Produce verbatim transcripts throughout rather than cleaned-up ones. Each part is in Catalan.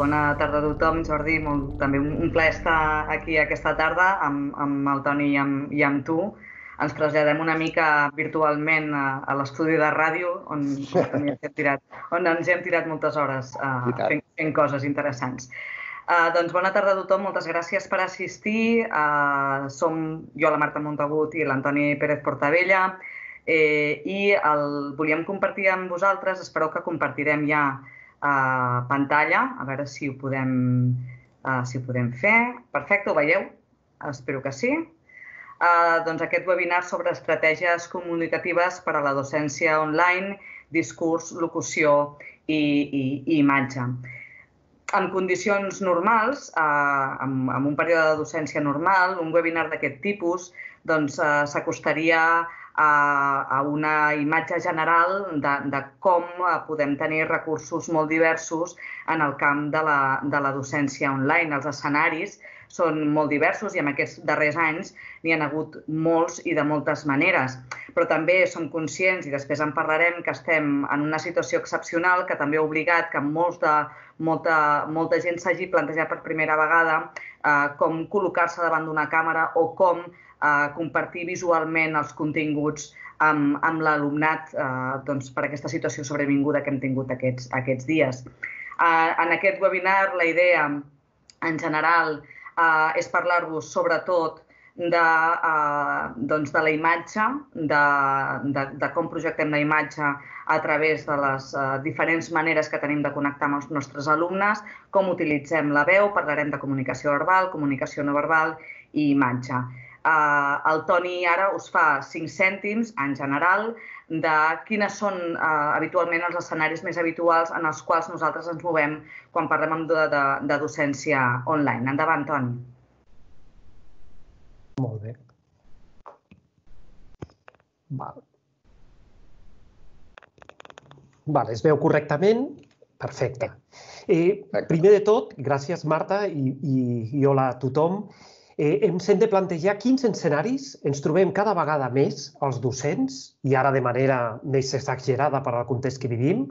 Bona tarda a tothom, Jordi. Molt, també un plaer estar aquí aquesta tarda amb, amb el Toni i amb, i amb tu. Ens traslladem una mica virtualment a, a l'estudi de ràdio, on, on, hem tirat, on ens hem tirat moltes hores uh, fent, fent coses interessants. Uh, doncs bona tarda a tothom, moltes gràcies per assistir. Uh, som jo, la Marta Montagut, i l'Antoni Pérez-Portabella. Eh, I el volíem compartir amb vosaltres, espero que compartirem ja uh, pantalla, a veure si ho, podem, uh, si ho podem fer. Perfecte, ho veieu? Espero que sí. Uh, doncs aquest webinar sobre estratègies comunicatives per a la docència online, discurs, locució i, i, i imatge. En condicions normals, uh, amb, amb un període de docència normal, un webinar d'aquest tipus s'acostaria doncs, uh, a, a una imatge general de, de com podem tenir recursos molt diversos en el camp de la, de la docència online, els escenaris, són molt diversos i en aquests darrers anys n'hi han hagut molts i de moltes maneres. Però també som conscients, i després en parlarem, que estem en una situació excepcional que també ha obligat que molts de, molta, molta gent s'hagi plantejat per primera vegada eh, com col·locar-se davant d'una càmera o com eh, compartir visualment els continguts amb, amb l'alumnat eh, doncs, per aquesta situació sobrevinguda que hem tingut aquests, aquests dies. Eh, en aquest webinar la idea, en general, Uh, és parlar-vos sobretot de, uh, doncs de la imatge, de, de, de com projectem la imatge a través de les uh, diferents maneres que tenim de connectar amb els nostres alumnes, com utilitzem la veu, parlarem de comunicació verbal, comunicació no verbal i imatge. Uh, el Toni ara us fa cinc cèntims, en general, de quines són eh, habitualment els escenaris més habituals en els quals nosaltres ens movem quan parlem de, de, de docència online. Endavant, Toni. Molt bé. Val. Val, es veu correctament? Perfecte. Eh, primer de tot, gràcies, Marta, i, i, i hola a tothom. Eh, ens hem de plantejar quins escenaris ens trobem cada vegada més els docents, i ara de manera més exagerada per al context que vivim,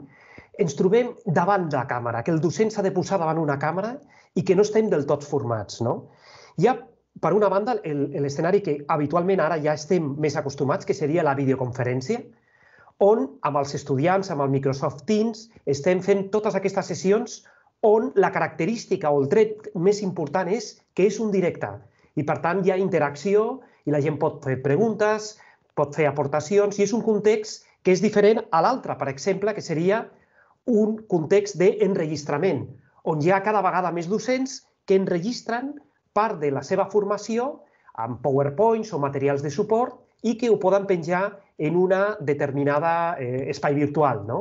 ens trobem davant de la càmera, que el docent s'ha de posar davant una càmera i que no estem del tot formats, no? Hi ha, per una banda, l'escenari que habitualment ara ja estem més acostumats, que seria la videoconferència, on amb els estudiants, amb el Microsoft Teams, estem fent totes aquestes sessions on la característica o el tret més important és que és un directe. I, per tant, hi ha interacció i la gent pot fer preguntes, pot fer aportacions, i és un context que és diferent a l'altre, per exemple, que seria un context d'enregistrament, on hi ha cada vegada més docents que enregistren part de la seva formació amb PowerPoints o materials de suport i que ho poden penjar en una determinada espai virtual, no?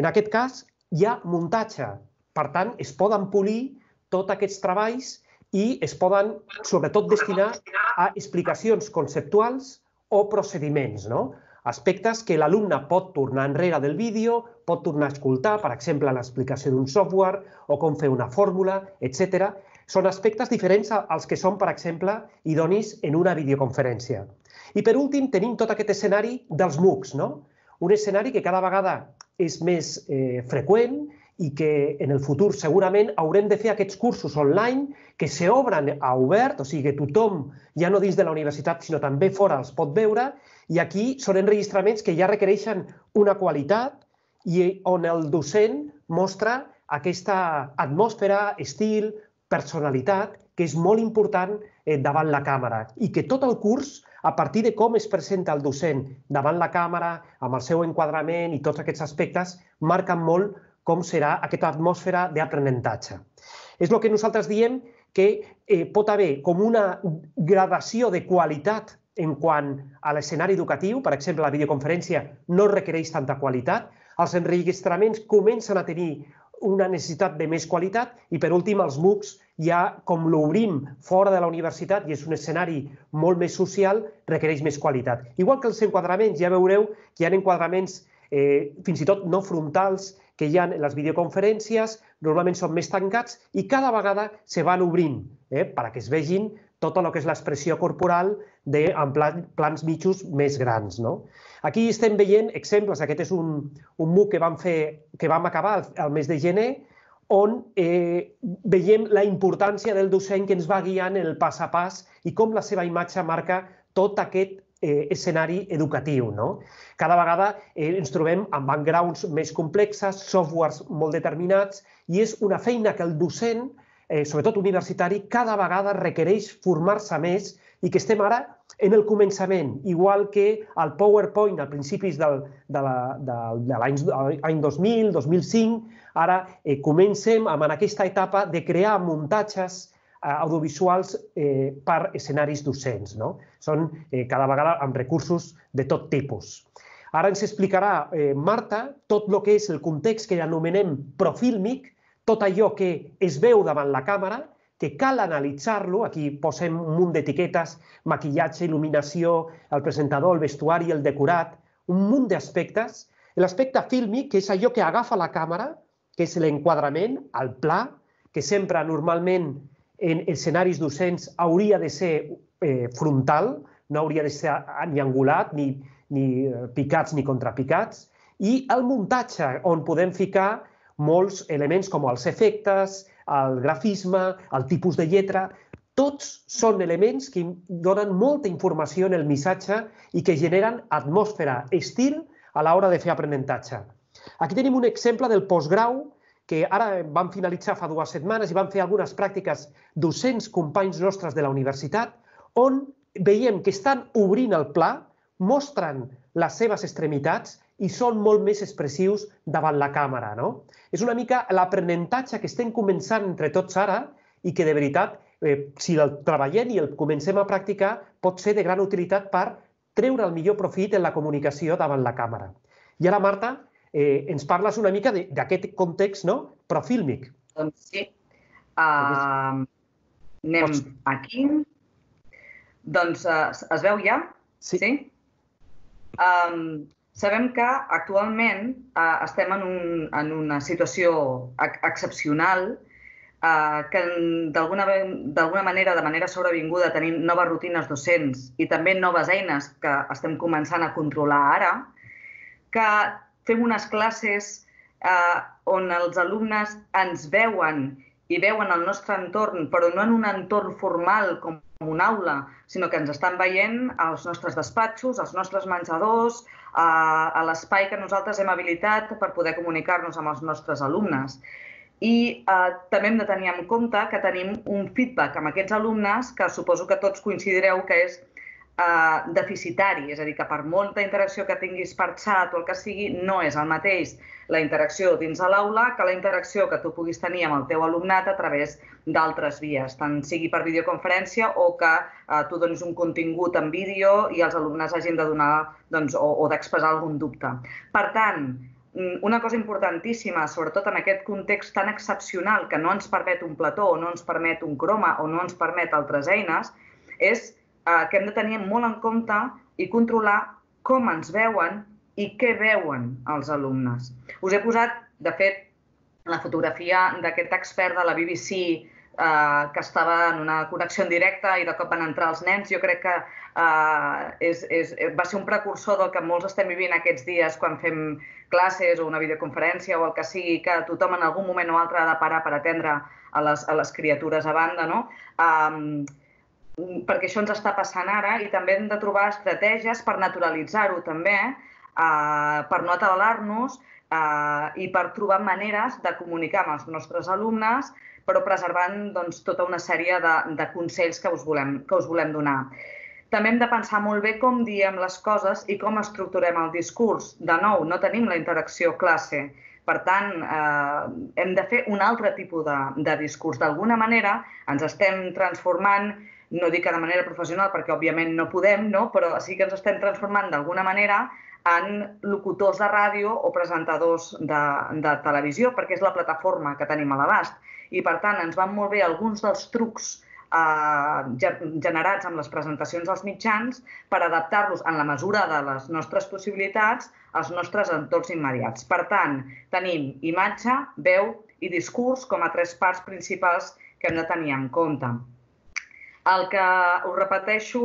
En aquest cas, hi ha muntatge. Per tant, es poden polir tots aquests treballs i es poden, sobretot, destinar a explicacions conceptuals o procediments, no? Aspectes que l'alumne pot tornar enrere del vídeo, pot tornar a escoltar, per exemple, l'explicació d'un software o com fer una fórmula, etcètera. Són aspectes diferents als que són, per exemple, idonis en una videoconferència. I, per últim, tenim tot aquest escenari dels MOOCs, no? Un escenari que cada vegada és més eh, freqüent, i que en el futur segurament haurem de fer aquests cursos online que s'obren a obert, o sigui que tothom, ja no dins de la universitat, sinó també fora, els pot veure, i aquí són enregistraments que ja requereixen una qualitat i on el docent mostra aquesta atmosfera, estil, personalitat, que és molt important davant la càmera i que tot el curs, a partir de com es presenta el docent davant la càmera, amb el seu enquadrament i tots aquests aspectes, marquen molt com serà aquesta atmosfera d'aprenentatge. És el que nosaltres diem que pot haver com una gradació de qualitat en quant a l'escenari educatiu. Per exemple, la videoconferència no requereix tanta qualitat. Els enregistraments comencen a tenir una necessitat de més qualitat i, per últim, els MOOCs, ja com l'obrim fora de la universitat i és un escenari molt més social, requereix més qualitat. Igual que els enquadraments, ja veureu que hi ha enquadraments fins i tot no frontals que hi ha en les videoconferències, normalment són més tancats i cada vegada se van obrint perquè es vegin tot el que és l'expressió corporal en plans mitjos més grans. Aquí estem veient exemples. Aquest és un MOOC que vam acabar el mes de gener on eh, veiem la importància del docent que ens va guiant el pas a pas i com la seva imatge marca tot aquest eh, escenari educatiu, no? Cada vegada eh, ens trobem amb backgrounds més complexes, softwares molt determinats, i és una feina que el docent, eh, sobretot universitari, cada vegada requereix formar-se més i que estem ara en el començament, igual que el PowerPoint a principis del, de l'any dos mil, dos mil cinc, ara eh, comencem amb aquesta etapa de crear muntatges eh, audiovisuals eh, per escenaris docents, no? Són eh, cada vegada amb recursos de tot tipus. Ara ens explicarà eh, Marta tot el que és el context que anomenem profílmic, tot allò que es veu davant la càmera, que cal analitzar-lo, aquí posem un munt d'etiquetes, maquillatge, il·luminació, el presentador, el vestuari, el decorat, un munt d'aspectes. L'aspecte fílmic, que és allò que agafa la càmera, que és l'enquadrament, el pla, que sempre normalment en escenaris docents hauria de ser frontal, no hauria de ser ni angulat, ni, ni picats ni contrapicats, i el muntatge, on podem ficar molts elements com els efectes, el grafisme, el tipus de lletra, tots són elements que donen molta informació en el missatge i que generen atmosfera, estil, a l'hora de fer aprenentatge. Aquí tenim un exemple del postgrau que ara vam finalitzar fa dues setmanes i vam fer algunes pràctiques docents, companys nostres de la universitat, on veiem que estan obrint el pla, mostren les seves extremitats i són molt més expressius davant la càmera, no? És una mica l'aprenentatge que estem començant entre tots ara i que, de veritat, eh, si el treballem i el comencem a practicar, pot ser de gran utilitat per treure el millor profit en la comunicació davant la càmera. I ara, Marta, eh, ens parles una mica d'aquest context, no?, profílmic. Doncs sí. Uh, anem pots... aquí. Doncs uh, es veu ja? Sí. Sí? Um, sabem que actualment eh, estem en, un, en una situació ex excepcional eh, que d'alguna manera, de manera sobrevinguda, tenim noves rutines docents i també noves eines que estem començant a controlar ara, que fem unes classes eh, on els alumnes ens veuen i veuen el nostre entorn, però no en un entorn formal com una aula, sinó que ens estan veient als nostres despatxos, als nostres menjadors, a l'espai que nosaltres hem habilitat per poder comunicar-nos amb els nostres alumnes. I també hem de tenir en compte que tenim un feedback amb aquests alumnes que suposo que tots coincidireu que és deficitari, és a dir, que per molta interacció que tinguis per xat o el que sigui, no és el mateix la interacció dins de l'aula que la interacció que tu puguis tenir amb el teu alumnat a través d'altres vies, tant sigui per videoconferència o que tu donis un contingut en vídeo i els alumnes hagin de donar o d'expressar algun dubte. Per tant, una cosa importantíssima, sobretot en aquest context tan excepcional que no ens permet un plató o no ens permet un croma o no ens permet altres eines, és que hem de tenir molt en compte i controlar com ens veuen i què veuen els alumnes. Us he posat, de fet, la fotografia d'aquest expert de la B B C que estava en una connexió en directe i de cop van entrar els nens. Jo crec que va ser un precursor del que molts estem vivint aquests dies quan fem classes o una videoconferència o el que sigui, que tothom en algun moment o altre ha de parar per atendre a les criatures a banda, no? Perquè això ens està passant ara i també hem de trobar estratègies per naturalitzar-ho també, per no atabalar-nos i per trobar maneres de comunicar amb els nostres alumnes, però preservant tota una sèrie de consells que us volem donar. També hem de pensar molt bé com diem les coses i com estructurem el discurs. De nou, no tenim la interacció classe. Per tant, hem de fer un altre tipus de discurs. D'alguna manera ens estem transformant, no dic que de manera professional, perquè òbviament no podem, però sí que ens estem transformant d'alguna manera en locutors de ràdio o presentadors de televisió, perquè és la plataforma que tenim a l'abast. I, per tant, ens van molt bé alguns dels trucs generats amb les presentacions dels mitjans per adaptar-los, en la mesura de les nostres possibilitats, als nostres entorns immediats. Per tant, tenim imatge, veu i discurs com a tres parts principals que hem de tenir en compte. El que us repeteixo,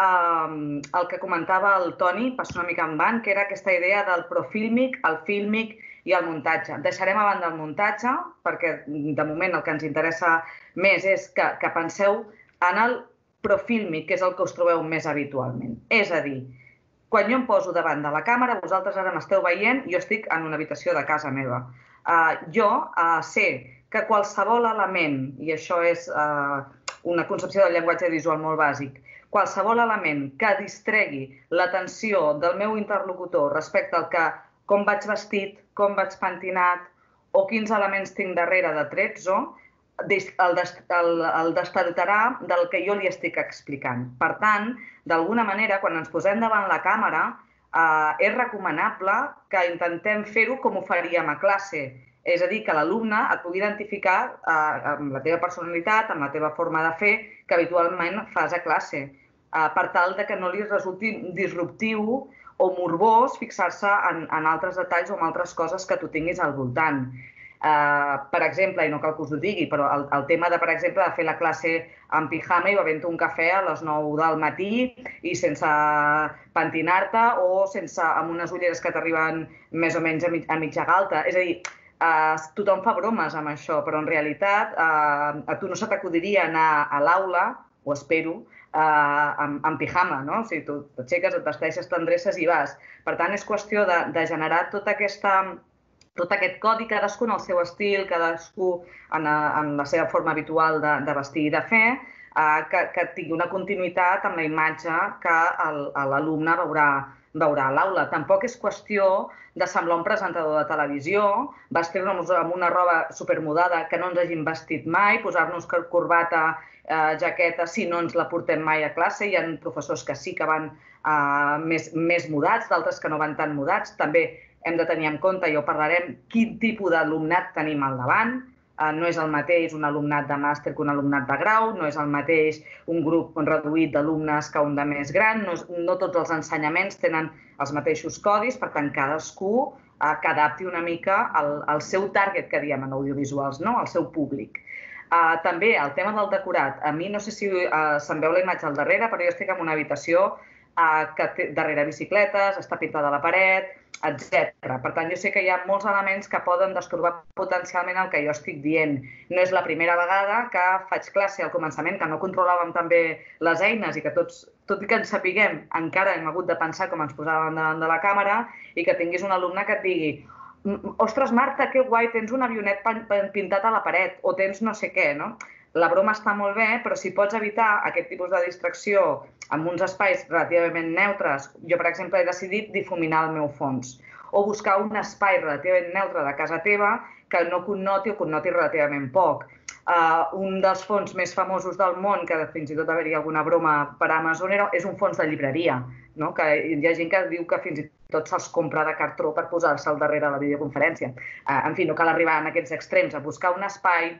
el que comentava el Toni, passa una mica en van, que era aquesta idea del profílmic, el fílmic i el muntatge. Deixarem a banda el muntatge perquè, de moment, el que ens interessa més és que, que penseu en el profílmic, que és el que us trobeu més habitualment. És a dir, quan jo em poso davant de la càmera, vosaltres ara m'esteu veient, jo estic en una habitació de casa meva. Uh, jo uh, sé que qualsevol element, i això és uh, una concepció del llenguatge visual molt bàsic, qualsevol element que distregui l'atenció del meu interlocutor respecte al que com vaig vestit, com vaig pentinat o quins elements tinc darrere de trets, el destartarà del que jo li estic explicant. Per tant, d'alguna manera, quan ens posem davant la càmera, és recomanable que intentem fer-ho com ho faríem a classe. És a dir, que l'alumne et pugui identificar amb la teva personalitat, amb la teva forma de fer, que habitualment fas a classe, per tal que no li resulti disruptiu o morbós fixar-se en altres detalls o en altres coses que tu tinguis al voltant. Per exemple, i no cal que us ho digui, però el tema de, per exemple, de fer la classe en pijama i bevent un cafè a les nou del matí i sense pentinar-te o amb unes ulleres que t'arriben més o menys a mitja galta. És a dir, tothom fa bromes amb això, però en realitat a tu no se t'acudiria anar a l'aula, ho espero, en pijama, no? O sigui, tu t'aixeques, et vesteixes, t'endreces i vas. Per tant, és qüestió de generar tota aquesta... tot aquest codi, cadascú en el seu estil, cadascú en la seva forma habitual de vestir i de fer, que tingui una continuïtat amb la imatge que l'alumne veurà a l'aula. Tampoc és qüestió de semblar un presentador de televisió, vestir-nos amb una roba supermodada que no ens hagin vestit mai, posar-nos corbata, jaqueta, si no ens la portem mai a classe. Hi ha professors que sí que van més mudats, d'altres que no van tan mudats. També hem de tenir en compte, i ho parlarem, quin tipus d'alumnat tenim al davant. No és el mateix un alumnat de màster que un alumnat de grau, no és el mateix un grup reduït d'alumnes que un de més gran, no tots els ensenyaments tenen els mateixos codis, per tant, cadascú que adapti una mica al seu target, que diem en audiovisuals, al seu públic. També el tema del decorat. A mi no sé si se'n veu la imatge al darrere, però jo estic en una habitació que té darrere bicicletes, està pintada a la paret, etcètera. Per tant, jo sé que hi ha molts elements que poden destorbar potencialment el que jo estic dient. No és la primera vegada que faig classe al començament, que no controlàvem també les eines i que tots, tot i que ens sapiguem, encara hem hagut de pensar com ens posàvem davant de la càmera i que tinguis un alumne que et digui «Ostres, Marta, que guai, tens un avionet pintat a la paret» o «tens no sé què». La broma està molt bé, però si pots evitar aquest tipus de distracció amb uns espais relativament neutres, jo, per exemple, he decidit difuminar el meu fons o buscar un espai relativament neutre de casa teva que no connoti o connoti relativament poc. Un dels fons més famosos del món, que fins i tot hi havia alguna broma per Amazon, és un fons de llibreria. Hi ha gent que diu que fins i tot se'ls compra de cartró per posar-se al darrere de la videoconferència. En fi, no cal arribar en aquests extrems, a buscar un espai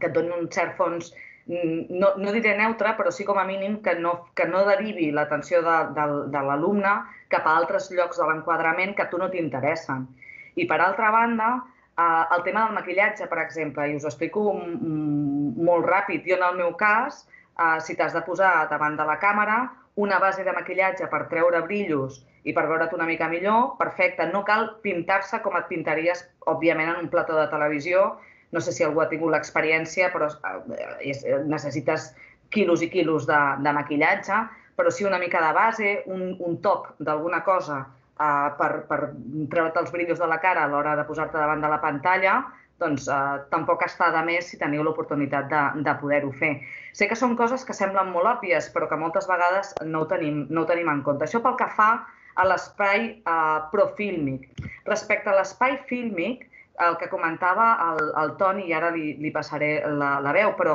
que et doni un cert fons, no diré neutre, però sí com a mínim que no derivi l'atenció de l'alumne cap a altres llocs de l'enquadrament que a tu no t'interessen. I per altra banda, el tema del maquillatge, per exemple, i us ho explico molt ràpid. Jo en el meu cas, si t'has de posar davant de la càmera, una base de maquillatge per treure brillos i per veure't una mica millor, perfecte. No cal pintar-se com et pintaries, òbviament, en un plató de televisió. No sé si algú ha tingut l'experiència, però necessites quilos i quilos de maquillatge, però sí una mica de base, un toc d'alguna cosa per treure't els brillos de la cara a l'hora de posar-te davant de la pantalla, doncs tampoc està de més si teniu l'oportunitat de poder-ho fer. Sé que són coses que semblen molt òbvies, però que moltes vegades no ho tenim en compte. Això pel que fa a l'espai profílmic. Respecte a l'espai fílmic, el que comentava el Toni, i ara li passaré la veu, però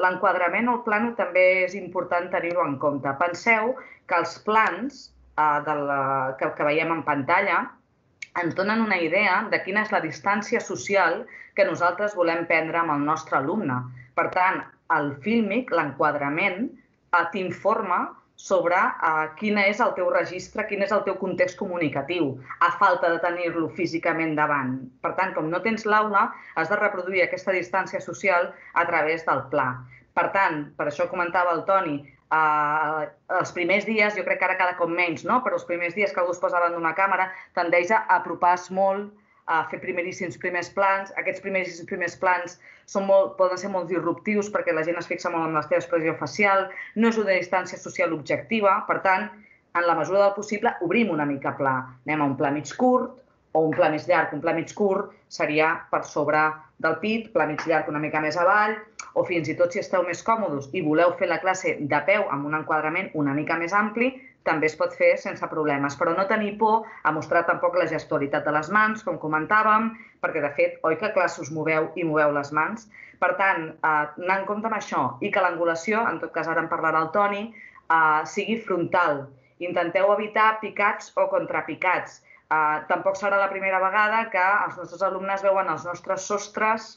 l'enquadrament o el plano també és important tenir-ho en compte. Penseu que els plans que veiem en pantalla ens donen una idea de quina és la distància social que nosaltres volem prendre amb el nostre alumne. Per tant, el fílmic, l'enquadrament, t'informa sobre quin és el teu registre, quin és el teu context comunicatiu, a falta de tenir-lo físicament davant. Per tant, com no tens l'aula, has de reproduir aquesta distància social a través del pla. Per tant, per això comentava el Toni, els primers dies, jo crec que ara cada cop menys, però els primers dies que algú es posa davant d'una càmera tendeix a apropar-se molt a fer primeríssims primers plans. Aquests primeríssims primers plans són molt, poden ser molt disruptius perquè la gent es fixa molt en la seva expressió facial, no és una distància social objectiva, per tant, en la mesura del possible, obrim una mica pla. Anem a un pla mig curt o un pla mig llarg. Un pla mig curt seria per sobre del pit, pla mig llarg una mica més avall, o fins i tot si esteu més còmodes i voleu fer la classe de peu amb un enquadrament una mica més ampli, també es pot fer sense problemes, però no tenir por a mostrar tampoc la gestualitat de les mans, com comentàvem, perquè, de fet, oi que clar, us moveu i moveu les mans. Per tant, anar en compte amb això i que l'angulació, en tot cas ara en parlarà el Toni, sigui frontal. Intenteu evitar picats o contrapicats. Tampoc serà la primera vegada que els nostres alumnes veuen els nostres sostres,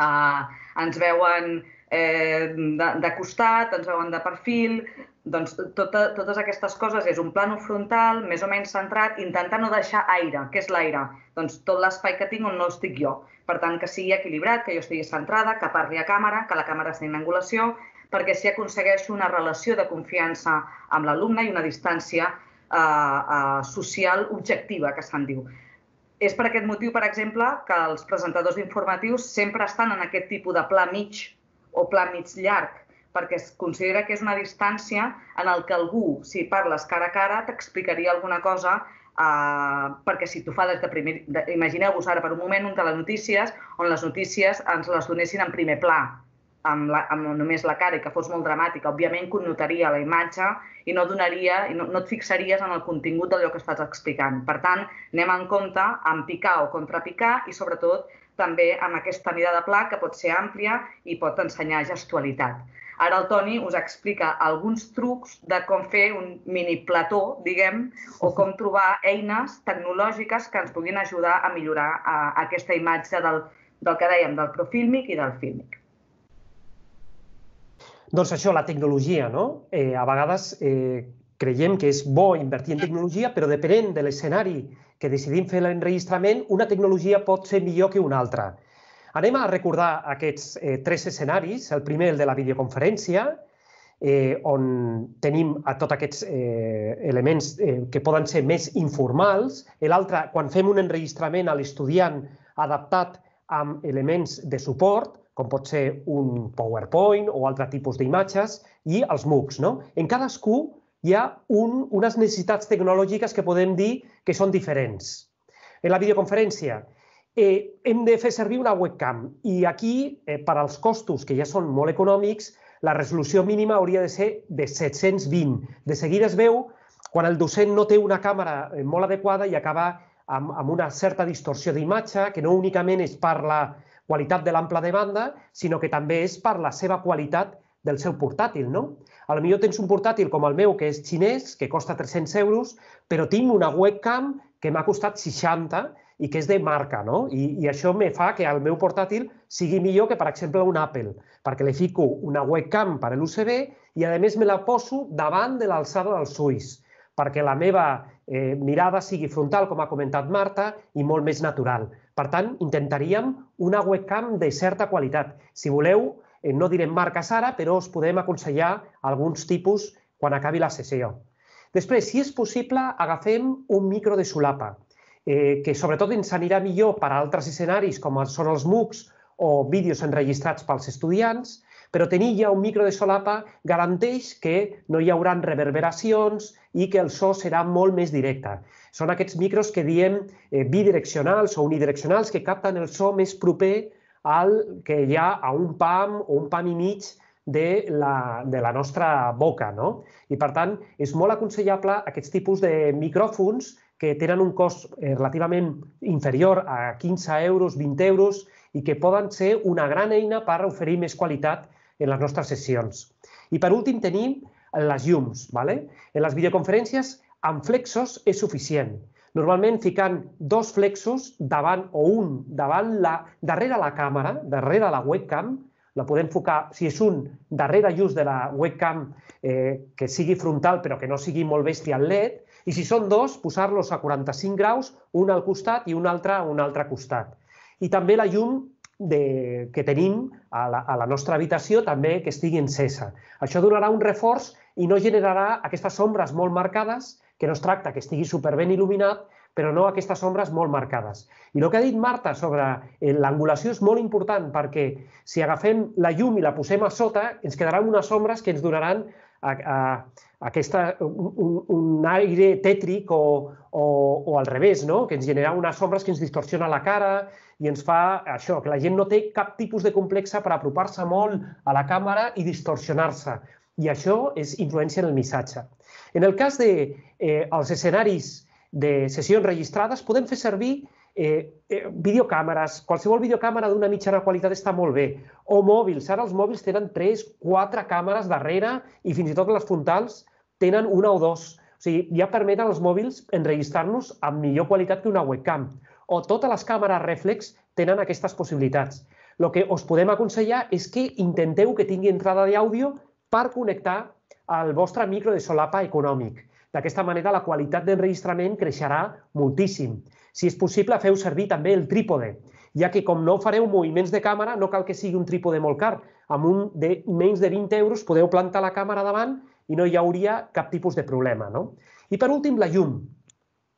ens veuen de costat, ens veuen de perfil. Doncs totes aquestes coses és un plano frontal, més o menys centrat, intentar no deixar aire. Què és l'aire? Doncs tot l'espai que tinc on no estic jo. Per tant, que sigui equilibrat, que jo estigui centrada, que parli a càmera, que la càmera estigui en angulació, perquè si aconsegueixo una relació de confiança amb l'alumne i una distància social objectiva, que se'n diu. És per aquest motiu, per exemple, que els presentadors informatius sempre estan en aquest tipus de pla mig o pla mig llarg, perquè es considera que és una distància en la que algú, si parles cara a cara, t'explicaria alguna cosa, perquè si tu fa des de primer... Imagineu-vos ara per un moment un telenotícies on les notícies ens les donessin en primer pla, amb només la cara, i que fos molt dramàtica. Òbviament, connotaria la imatge i no et fixaries en el contingut d'allò que estàs explicant. Per tant, anem en compte en picar o contrapicar i, sobretot, també amb aquesta mida de pla que pot ser àmplia i pot ensenyar gestualitat. Ara el Toni us explica alguns trucs de com fer un mini plató, diguem, o com trobar eines tecnològiques que ens puguin ajudar a millorar aquesta imatge del que dèiem, del profílmic i del fílmic. Doncs això, la tecnologia, no? A vegades creiem que és bo invertir en tecnologia, però depenent de l'escenari que decidim fer l'enregistrament, una tecnologia pot ser millor que una altra. Anem a recordar aquests tres escenaris. El primer, el de la videoconferència, on tenim tots aquests elements que poden ser més informals. L'altre, quan fem un enregistrament a l'estudiant adaptat amb elements de suport, com pot ser un PowerPoint o altre tipus d'imatges, i els MOOCs. En cadascú hi ha unes necessitats tecnològiques que podem dir que són diferents. En la videoconferència hem de fer servir una webcam i aquí, per als costos que ja són molt econòmics, la resolució mínima hauria de ser de set-cents vint. De seguida es veu quan el docent no té una càmera molt adequada i acaba amb una certa distorsió d'imatge, que no únicament és per la qualitat de l'ampla de banda, sinó que també és per la seva qualitat del seu portàtil. Potser tens un portàtil com el meu, que és xinès, que costa tres-cents euros, però tinc una webcam que m'ha costat seixanta i que és de marca, no? I això em fa que el meu portàtil sigui millor que, per exemple, un Apple, perquè li fico una webcam per a l'U S B i, a més, me la poso davant de l'alçada dels ulls, perquè la meva mirada sigui frontal, com ha comentat Marta, i molt més natural. Per tant, intentaríem una webcam de certa qualitat. Si voleu, no direm marques ara, però us podem aconsellar alguns tipus quan acabi la sessió. Després, si és possible, agafem un micro de solapa, que sobretot ens anirà millor per a altres escenaris com són els MOOCs o vídeos enregistrats pels estudiants, però tenir ja un micro de solapa garanteix que no hi haurà reverberacions i que el so serà molt més directe. Són aquests micros que diem bidireccionals o unidireccionals que capten el so més proper al que hi ha a un pam o un pam i mig de la nostra boca. I, per tant, és molt aconsellable aquests tipus de micròfons que tenen un cost relativament inferior a quinze euros, vint euros, i que poden ser una gran eina per oferir més qualitat en les nostres sessions. I per últim tenim les llums. En les videoconferències amb flexos és suficient. Normalment ficant dos flexos davant o un darrere la càmera, darrere la webcam, la podem enfocar, si és un, darrere just de la webcam que sigui frontal però que no sigui molt bèstia el L E D, i si són dos, posar-los a quaranta-cinc graus, un al costat i un altre a un altre costat. I també la llum que tenim a la nostra habitació, també que estigui encesa. Això donarà un reforç i no generarà aquestes ombres molt marcades, que no es tracta que estigui superben il·luminat, però no aquestes ombres molt marcades. I el que ha dit Marta sobre l'angulació és molt important, perquè si agafem la llum i la posem a sota, ens quedaran unes ombres que ens donaran un aire tètric o al revés, que ens genera unes ombres que ens distorsiona la cara i ens fa això, que la gent no té cap tipus de complexa per apropar-se molt a la càmera i distorsionar-se. I això és influència en el missatge. En el cas dels escenaris de sessions registrades, podem fer servir videocàmeres. Qualsevol videocàmera d'una mitjana qualitat està molt bé. O mòbils. Ara els mòbils tenen tres, quatre càmeres darrere i fins i tot les frontals tenen una o dos. O sigui, ja permeten els mòbils enregistrar-nos amb millor qualitat que una webcam. O totes les càmeres rèflex tenen aquestes possibilitats. El que us podem aconsellar és que intenteu que tingui entrada d'àudio per connectar al vostre micro de solapa econòmic. D'aquesta manera, la qualitat d'enregistrament creixerà moltíssim. Si és possible, feu servir també el trípode, ja que com no fareu moviments de càmera, no cal que sigui un trípode molt car. Amb un de menys de vint euros podeu plantar la càmera davant i no hi hauria cap tipus de problema. I per últim, la llum.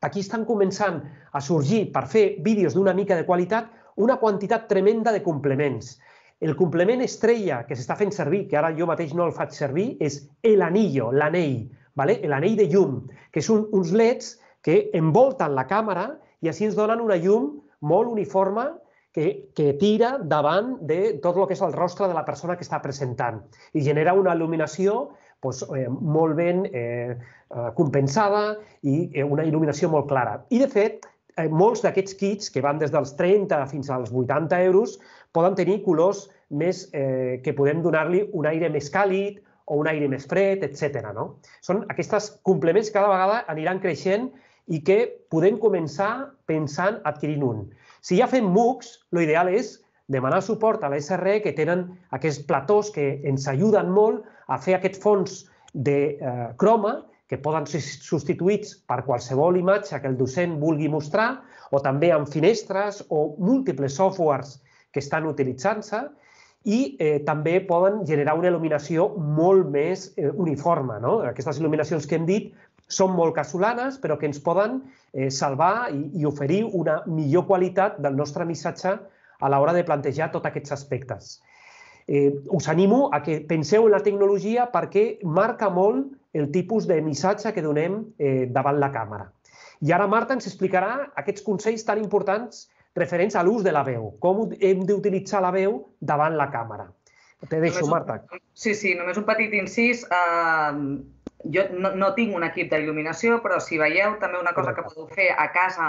Aquí estan començant a sorgir, per fer vídeos d'una mica de qualitat, una quantitat tremenda de complements. El complement estrella que s'està fent servir, que ara jo mateix no el faig servir, és l'anillo, l'anell. L'anell de llum, que són uns leds que envolten la càmera i així ens donen una llum molt uniforme que tira davant de tot el que és el rostre de la persona que està presentant i genera una il·luminació molt ben compensada i una il·luminació molt clara. I, de fet, molts d'aquests kits, que van des dels trenta fins als vuitanta euros, poden tenir colors que podem donar-li un aire més càlid o un aire més fred, etcètera. Són aquests complements que cada vegada aniran creixent i que podem començar pensant adquirint un. Si ja fem MOOCs, l'ideal és demanar suport a l'S R E, que tenen aquests platós que ens ajuden molt a fer aquest fons de croma, que poden ser substituïts per qualsevol imatge que el docent vulgui mostrar, o també amb finestres o múltiples softwares que estan utilitzant-se, i també poden generar una il·luminació molt més uniforme. Aquestes il·luminacions que hem dit són molt casolanes, però que ens poden salvar i oferir una millor qualitat del nostre missatge a l'hora de plantejar tots aquests aspectes. Us animo a que penseu en la tecnologia perquè marca molt el tipus de missatge que donem davant la càmera. I ara Marta ens explicarà aquests consells tan importants referents a l'ús de la veu, com hem d'utilitzar la veu davant la càmera. Te deixo, Marta. Sí, sí, només un petit incís. Jo no tinc un equip d'il·luminació, però si veieu, també una cosa que podeu fer a casa,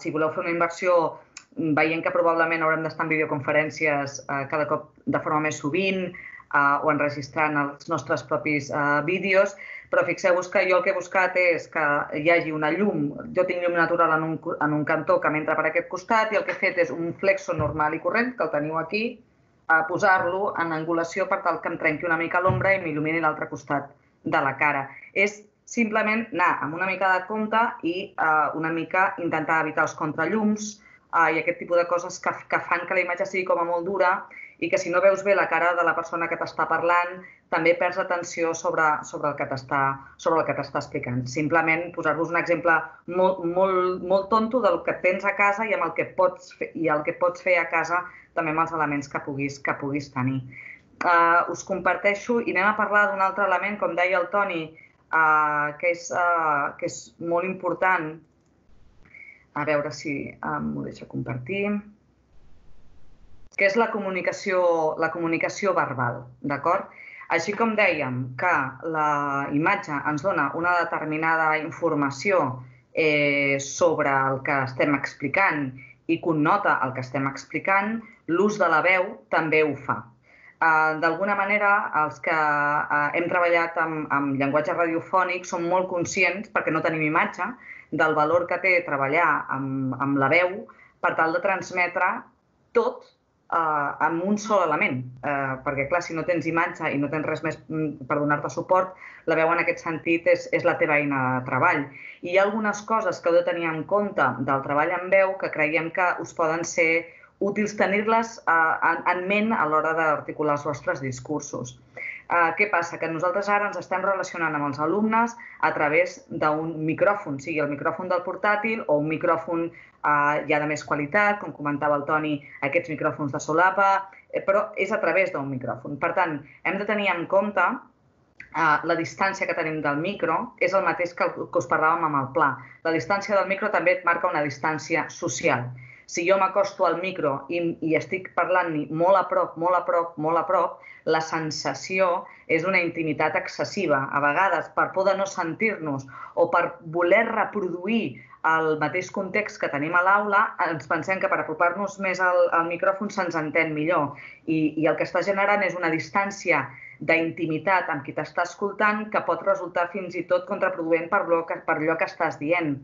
si voleu fer una inversió, veient que probablement haurem d'estar en videoconferències cada cop de forma més sovint o enregistrant els nostres propis vídeos, però fixeu-vos que jo el que he buscat és que hi hagi una llum. Jo tinc llum natural en un cantó que m'entra per aquest costat i el que he fet és un flexo normal i corrent, que el teniu aquí, posar-lo en angulació per tal que em trenqui una mica l'ombra i m'il·lumini l'altre costat de la cara. És simplement anar amb una mica de compte i una mica intentar evitar els contrallums i aquest tipus de coses que fan que la imatge sigui com a molt dura i que si no veus bé la cara de la persona que t'està parlant també perds atenció sobre el que t'està explicant. Simplement posar-vos un exemple molt tonto del que tens a casa i el que pots fer a casa també amb els elements que puguis tenir. Us comparteixo i anem a parlar d'un altre element, com deia el Toni, que és molt important. A veure si m'ho deixa compartir. Que és la comunicació verbal, d'acord? Així com dèiem que la imatge ens dona una determinada informació sobre el que estem explicant i connota el que estem explicant, l'ús de la veu també ho fa. D'alguna manera, els que hem treballat amb llenguatge radiofònic som molt conscients, perquè no tenim imatge, del valor que té treballar amb la veu per tal de transmetre tot amb un sol element, perquè, clar, si no tens imatge i no tens res més per donar-te suport, la veu en aquest sentit és la teva eina de treball. I hi ha algunes coses que heu de tenir en compte del treball amb veu que creiem que us poden ser útils tenir-les en ment a l'hora d'articular els vostres discursos. Eh, què passa? Que nosaltres ara ens estem relacionant amb els alumnes a través d'un micròfon, sigui el micròfon del portàtil o un micròfon eh, ja de més qualitat, com comentava el Toni, aquests micròfons de solapa, eh, però és a través d'un micròfon. Per tant, hem de tenir en compte eh, la distància que tenim del micro, és el mateix que, el, que us parlàvem amb el pla. La distància del micro també et marca una distància social. Si jo m'acosto al micro i, i estic parlant-hi molt a prop, molt a prop, molt a prop, la sensació és una intimitat excessiva. A vegades, per por de no sentir-nos o per voler reproduir el mateix context que tenim a l'aula, ens pensem que per apropar-nos més al, al micròfon se'ns entén millor. I, i el que està generant és una distància d'intimitat amb qui t'està escoltant que pot resultar fins i tot contraproduent per allò que, per allò que estàs dient.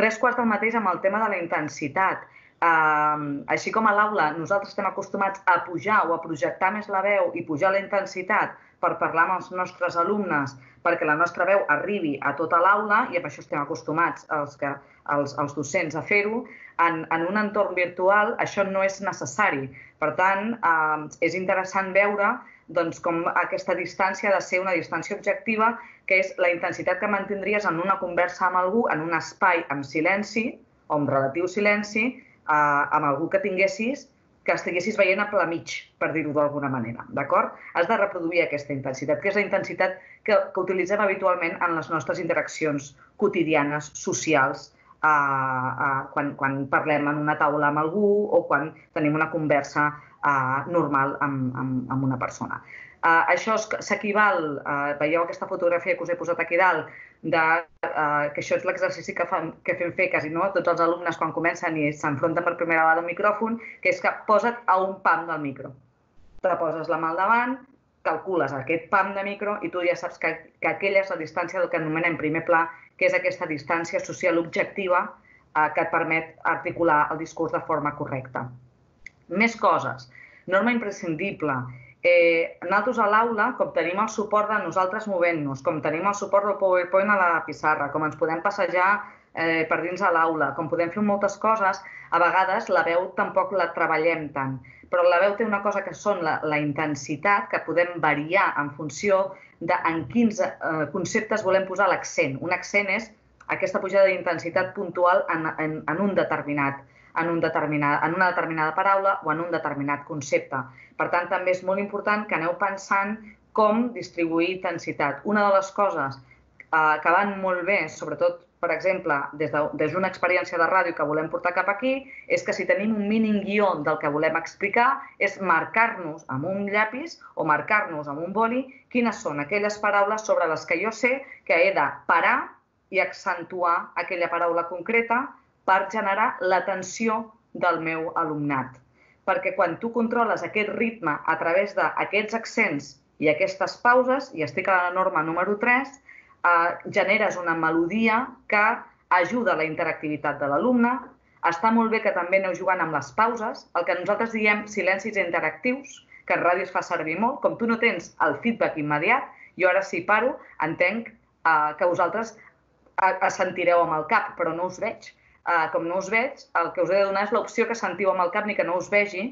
Tres quarts del mateix amb el tema de la intensitat. Així com a l'aula nosaltres estem acostumats a pujar o a projectar més la veu i pujar la intensitat per parlar amb els nostres alumnes perquè la nostra veu arribi a tota l'aula, i amb això estem acostumats els, que, els, els docents a fer-ho, en, en un entorn virtual això no és necessari. Per tant, eh, és interessant veure doncs, com aquesta distància ha de ser una distància objectiva, que és la intensitat que mantindries en una conversa amb algú, en un espai amb silenci o amb relatiu silenci, amb algú que tinguessis, que estiguessis veient a pla mig, per dir-ho d'alguna manera, d'acord? Has de reproduir aquesta intensitat, que és la intensitat que, que utilitzem habitualment en les nostres interaccions quotidianes, socials, eh, eh, quan, quan parlem en una taula amb algú o quan tenim una conversa eh, normal amb, amb, amb una persona. Eh, això s'equival, eh, veieu aquesta fotografia que us he posat aquí dalt, De, eh, que això és l'exercici que, que fem fer quasi, no? Tots els alumnes quan comencen i s'enfronten per primera vegada al micròfon, que és que posa't a un pam del micro. Te poses la mà al davant, calcules aquest pam de micro i tu ja saps que, que aquella és la distància del que anomenem primer pla, que és aquesta distància social objectiva eh, que et permet articular el discurs de forma correcta. Més coses. Norma imprescindible. Eh, nosaltres a l'aula, com tenim el suport de nosaltres movent-nos, com tenim el suport del PowerPoint a la pissarra, com ens podem passejar eh, per dins de l'aula, com podem fer moltes coses, a vegades la veu tampoc la treballem tant. Però la veu té una cosa que són la, la intensitat, que podem variar en funció de en quins eh, conceptes volem posar l'accent. Un accent és aquesta pujada d'intensitat puntual en, en, en un determinat en una determinada paraula o en un determinat concepte. Per tant, també és molt important que aneu pensant com distribuir intensitat. Una de les coses que van molt bé, sobretot, per exemple, des d'una experiència de ràdio que volem portar cap aquí, és que si tenim un mínim guió del que volem explicar, és marcar-nos amb un llapis o marcar-nos amb un boli quines són aquelles paraules sobre les que jo sé que he de parar i accentuar aquella paraula concreta per generar l'atenció del meu alumnat. Perquè quan tu controles aquest ritme a través d'aquests accents i aquestes pauses, i estic a la norma número tres, eh, generes una melodia que ajuda a la interactivitat de l'alumne. Està molt bé que també aneu jugant amb les pauses, el que nosaltres diem silencis interactius, que en ràdio es fa servir molt. Com tu no tens el feedback immediat, jo ara si paro, entenc eh, que vosaltres es sentireu amb el cap, però no us veig. Uh, com no us veig, el que us he de donar és l'opció que sentiu amb el cap ni que no us vegi,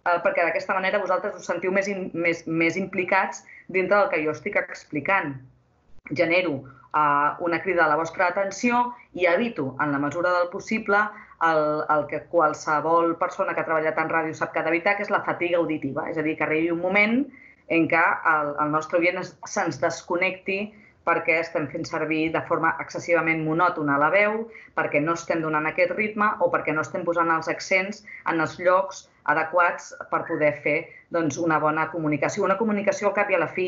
uh, perquè d'aquesta manera vosaltres us sentiu més, in, més, més implicats dintre del que jo estic explicant. Genero uh, una crida a la vostra atenció i evito, en la mesura del possible, el, el que qualsevol persona que ha treballat en ràdio sap que ha d'evitar, que és la fatiga auditiva. És a dir, que arribi un moment en què el, el nostre oient se'ns desconnecti perquè estem fent servir de forma excessivament monòtona la veu, perquè no estem donant aquest ritme o perquè no estem posant els accents en els llocs adequats per poder fer doncs, una bona comunicació. Una comunicació, al cap i a la fi,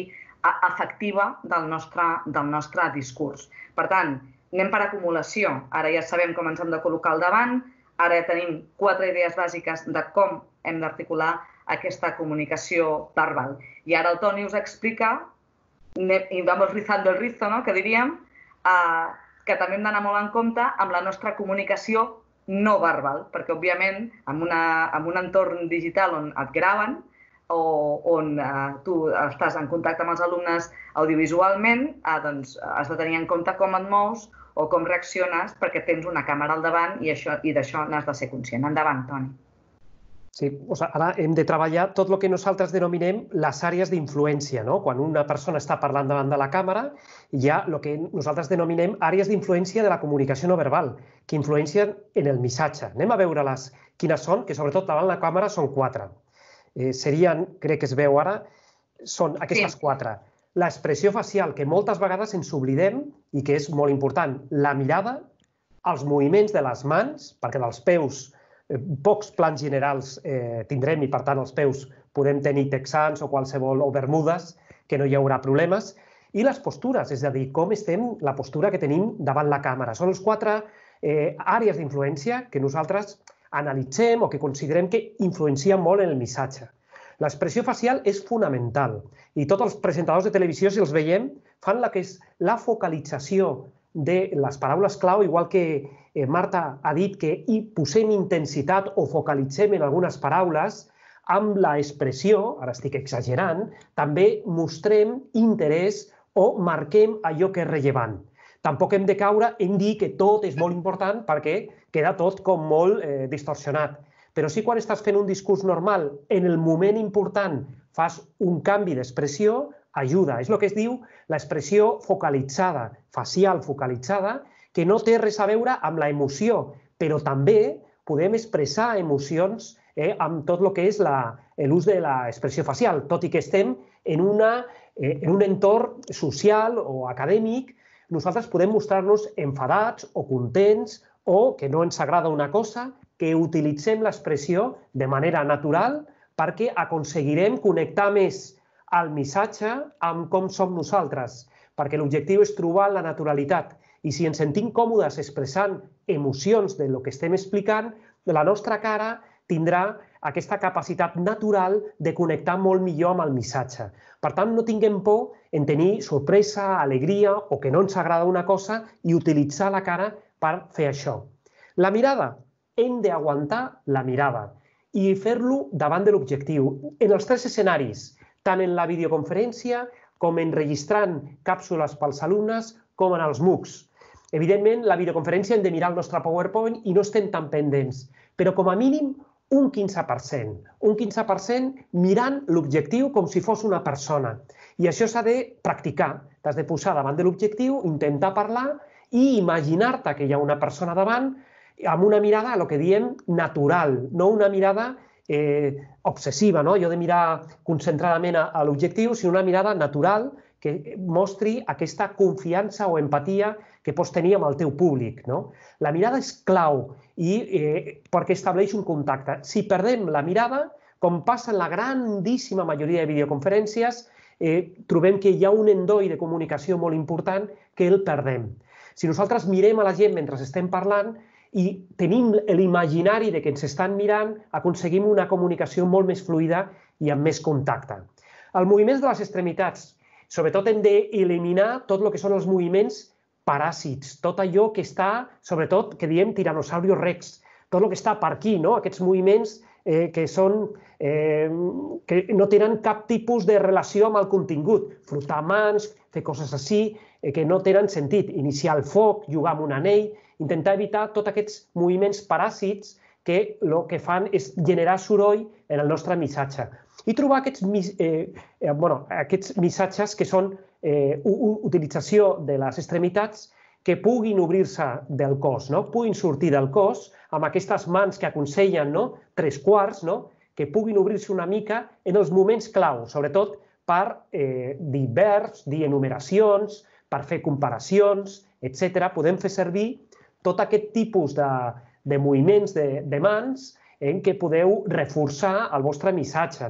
efectiva del nostre, del nostre discurs. Per tant, anem per acumulació. Ara ja sabem com ens hem de col·locar al davant. Ara ja tenim quatre idees bàsiques de com hem d'articular aquesta comunicació verbal. I ara el Toni us explica i vamos rizando el rizo, no? Que diríem eh, que també hem d'anar molt en compte amb la nostra comunicació no verbal, perquè, òbviament, en, una, en un entorn digital on et graven o on eh, tu estàs en contacte amb els alumnes audiovisualment, eh, doncs has de tenir en compte com et mous o com reacciones perquè tens una càmera al davant i, i d'això n'has de ser conscient. Endavant, Toni. Sí, o sigui, ara hem de treballar tot el que nosaltres denominem les àrees d'influència, no? Quan una persona està parlant davant de la càmera, hi ha el que nosaltres denominem àrees d'influència de la comunicació no verbal, que influencien en el missatge. Anem a veure-les quines són, que sobretot davant la càmera són quatre. Eh, serien, crec que es veu ara, són aquestes quatre. L'expressió facial, que moltes vegades ens oblidem i que és molt important. La mirada, els moviments de les mans, perquè dels peus pocs plans generals tindrem i, per tant, els peus podem tenir texans o qualsevol o bermudes, que no hi haurà problemes. I les postures, és a dir, com estem, la postura que tenim davant la càmera. Són les quatre àrees d'influència que nosaltres analitzem o que considerem que influencien molt en el missatge. L'expressió facial és fonamental i tots els presentadors de televisió, si els veiem, fan la que és la focalització de les paraules clau, igual que Marta ha dit que hi posem intensitat o focalitzem en algunes paraules, amb l'expressió, ara estic exagerant, també mostrem interès o marquem allò que és rellevant. Tampoc hem de caure en dir que tot és molt important perquè queda tot com molt distorsionat. Però sí, quan estàs fent un discurs normal, en el moment important fas un canvi d'expressió, ajuda. És el que es diu l'expressió focalitzada, facial focalitzada, que no té res a veure amb l'emoció, però també podem expressar emocions amb tot el que és l'ús de l'expressió facial, tot i que estem en un entorn social o acadèmic, nosaltres podem mostrar-nos enfadats o contents o que no ens agrada una cosa, que utilitzem l'expressió de manera natural perquè aconseguirem connectar més el missatge amb com som nosaltres, perquè l'objectiu és trobar la naturalitat. I si ens sentim còmodes expressant emocions del que estem explicant, la nostra cara tindrà aquesta capacitat natural de connectar molt millor amb el missatge. Per tant, no tinguem por en tenir sorpresa, alegria o que no ens agrada una cosa i utilitzar la cara per fer això. La mirada. Hem d'aguantar la mirada i fer-lo davant de l'objectiu. En els tres escenaris, tant en la videoconferència com en registrant càpsules pels alumnes com en els MOOCs. Evidentment, la videoconferència hem de mirar el nostre PowerPoint i no estem tan pendents, però com a mínim un quinze per cent. Un quinze per cent mirant l'objectiu com si fos una persona. I això s'ha de practicar. T'has de posar davant de l'objectiu, intentar parlar i imaginar-te que hi ha una persona davant amb una mirada, el que diem, natural, no una mirada obsessiva, no? Jo de mirar concentradament a l'objectiu, sinó una mirada natural que mostri aquesta confiança o empatia que pots tenir amb el teu públic, no? La mirada és clau perquè estableix un contacte. Si perdem la mirada, com passa en la grandíssima majoria de videoconferències, trobem que hi ha un endoll de comunicació molt important que el perdem. Si nosaltres mirem a la gent mentre estem parlant, i tenim l'imaginari que ens estan mirant, aconseguim una comunicació molt més fluida i amb més contacte. Els moviments de les extremitats, sobretot hem d'eliminar tot el que són els moviments paràsits, tot allò que està, sobretot, que diem Tyrannosaurus rex, tot el que està per aquí, aquests moviments que no tenen cap tipus de relació amb el contingut, frotar mans, fer coses així, que no tenen sentit, iniciar el foc, jugar amb un anell, intentar evitar tots aquests moviments paràsits que el que fan és generar soroll en el nostre missatge. I trobar aquests missatges que són utilització de les extremitats que puguin obrir-se del cos, puguin sortir del cos amb aquestes mans que aconsellen tres quarts, que puguin obrir-se una mica en els moments clau, sobretot per dir verbs, dir enumeracions, per fer comparacions, etcètera. Podem fer servir tot aquest tipus de moviments de mans en què podeu reforçar el vostre missatge,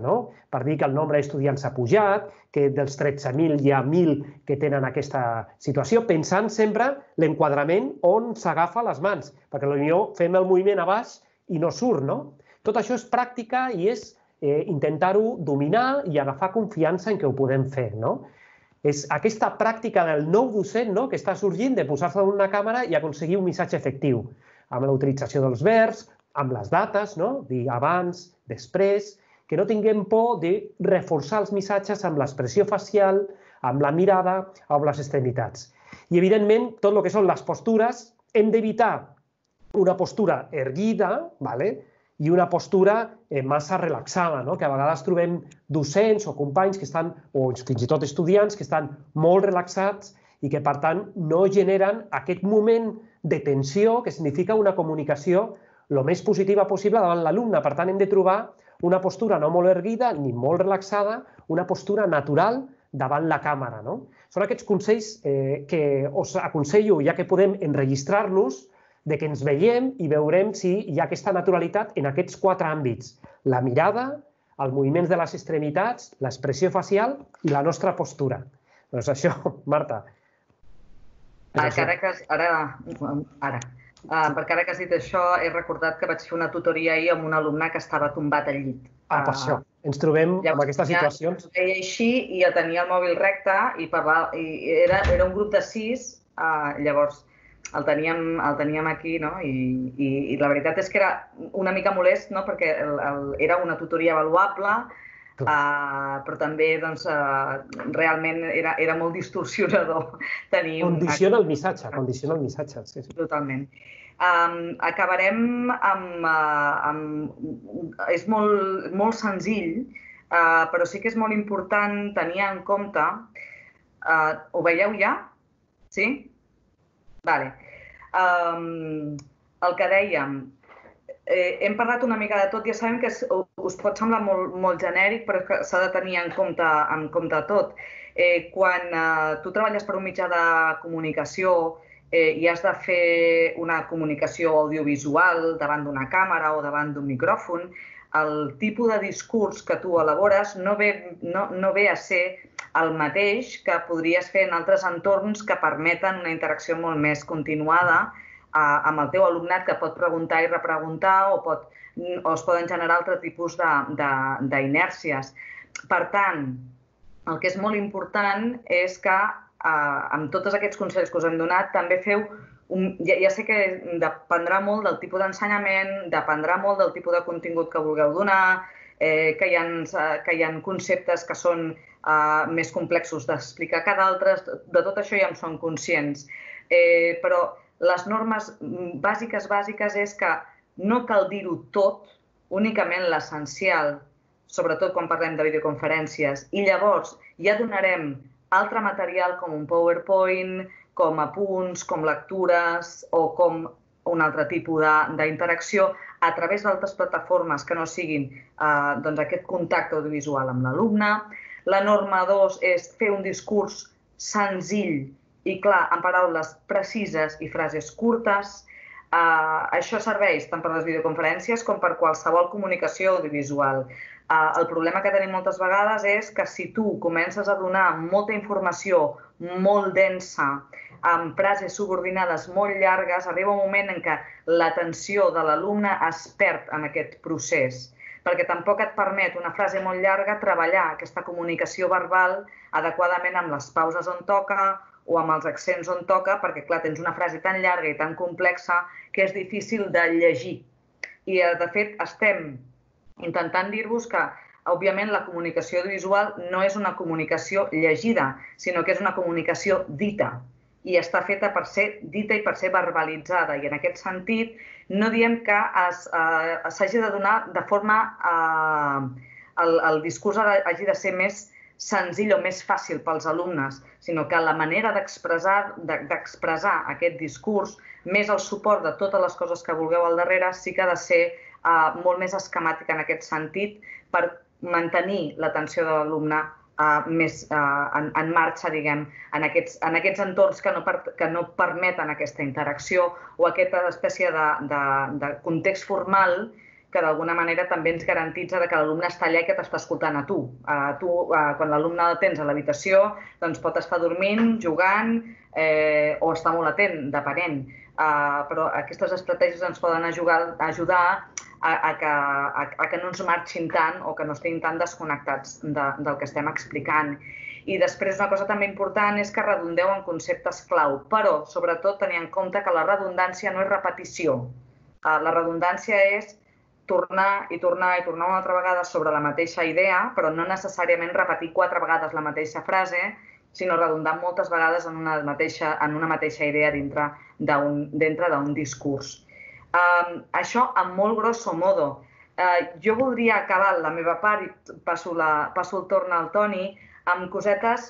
per dir que el nombre d'estudiants ha pujat, que dels tretze mil hi ha mil que tenen aquesta situació, pensant sempre l'enquadrament on s'agafa les mans, perquè potser fem el moviment a baix i no surt. Tot això és pràctica i és intentar-ho dominar i agafar confiança en què ho podem fer. És aquesta pràctica del nou docent que està sorgint de posar-se en una càmera i aconseguir un missatge efectiu amb la utilització dels verbs, amb les dates, dir abans, després, que no tinguem por de reforçar els missatges amb l'expressió facial, amb la mirada o amb les extremitats. I, evidentment, tot el que són les postures, hem d'evitar una postura erguida i una postura massa relaxada, no? Que a vegades trobem docents o companys que estan, o fins i tot estudiants, que estan molt relaxats i que, per tant, no generen aquest moment de tensió que significa una comunicació el més positiva possible davant l'alumne. Per tant, hem de trobar una postura no molt erguida ni molt relaxada, una postura natural davant la càmera. Són aquests consells que us aconsello, ja que podem enregistrar-nos, de que ens veiem i veurem si hi ha aquesta naturalitat en aquests quatre àmbits. La mirada, els moviments de les extremitats, l'expressió facial i la nostra postura. Doncs això, Marta. Per cara que has dit això, he recordat que vaig fer una tutoria ahir amb un alumne que estava tombat al llit. Ah, per això. Ens trobem amb aquestes situacions. Llavors, veia així i ja tenia el mòbil recte i era un grup de sis, llavors... El teníem aquí i la veritat és que era una mica molest perquè era una tutoria avaluable, però també realment era molt distorsionador. Condiciona el missatge, condiciona el missatge. Totalment. Acabarem amb... És molt senzill, però sí que és molt important tenir en compte... Ho veieu ja? Sí? El que dèiem, hem parlat una mica de tot, ja sabem que us pot semblar molt genèric, però s'ha de tenir en compte tot. Quan tu treballes per un mitjà de comunicació i has de fer una comunicació audiovisual davant d'una càmera o davant d'un micròfon, el tipus de discurs que tu elabores no ve a ser el mateix que podries fer en altres entorns que permeten una interacció molt més continuada amb el teu alumnat, que pot preguntar i repreguntar o es poden generar altre tipus d'inèrcies. Per tant, el que és molt important és que, amb tots aquests consells que us hem donat, també feu... Ja sé que dependrà molt del tipus d'ensenyament, dependrà molt del tipus de contingut que vulgueu donar, que hi ha conceptes que són més complexos d'explicar que d'altres, de tot això ja en som conscients. Però les normes bàsiques, bàsiques, és que no cal dir-ho tot, únicament l'essencial, sobretot quan parlem de videoconferències, i llavors ja donarem altre material com un PowerPoint, com apunts, com lectures o com un altre tipus d'interacció a través d'altres plataformes que no siguin aquest contacte audiovisual amb l'alumne. La norma dos és fer un discurs senzill i clar, amb paraules precises i frases curtes. Això serveix tant per les videoconferències com per qualsevol comunicació audiovisual. El problema que tenim moltes vegades és que si tu comences a donar molta informació molt densa, amb frases subordinades molt llargues, arriba un moment en què l'atenció de l'alumne es perd en aquest procés, perquè tampoc et permet una frase molt llarga treballar aquesta comunicació verbal adequadament amb les pauses on toca o amb els accents on toca, perquè, clar, tens una frase tan llarga i tan complexa que és difícil de llegir. I, de fet, estem intentant dir-vos que, òbviament, la comunicació audiovisual no és una comunicació llegida, sinó que és una comunicació dita, i està feta per ser dita i per ser verbalitzada. I en aquest sentit no diem que s'hagi de donar de forma... el discurs hagi de ser més senzill o més fàcil pels alumnes, sinó que la manera d'expressar aquest discurs, més el suport de totes les coses que vulgueu al darrere, sí que ha de ser molt més esquemàtica en aquest sentit per mantenir l'atenció de l'alumne més en marxa, diguem, en aquests entorns que no permeten aquesta interacció o aquesta espècie de context formal que d'alguna manera també ens garantitza que l'alumne està allà i que t'està escoltant a tu. Tu, quan l'alumne el tens a l'habitació, doncs pot estar dormint, jugant o estar molt atent, depenent. Però aquestes estratègies ens poden ajudar a que no ens marxin tant o que no estiguin tan desconnectats del que estem explicant. I després una cosa també important és que redondeu en conceptes clau, però sobretot tenir en compte que la redundància no és repetició. La redundància és tornar i tornar i tornar una altra vegada sobre la mateixa idea, però no necessàriament repetir quatre vegades la mateixa frase, sinó redundar moltes vegades en una mateixa idea dintre d'un discurs. Um, això en molt grosso modo. Uh, jo voldria acabar la meva part i passo, la, passo el torn al Toni amb cosetes